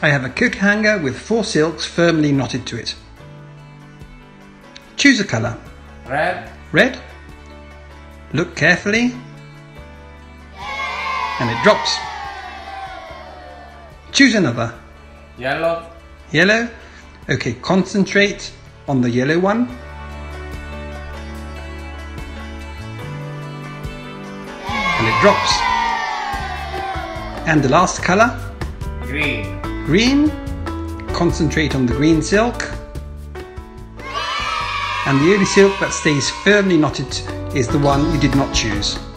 I have a cook hanger with 4 silks firmly knotted to it. Choose a colour. Red. Red. Look carefully. And it drops. Choose another. Yellow. Yellow. Okay, concentrate on the yellow one. And it drops. And the last colour. Green. Green. Concentrate on the green silk. And the only silk that stays firmly knotted is the one you did not choose.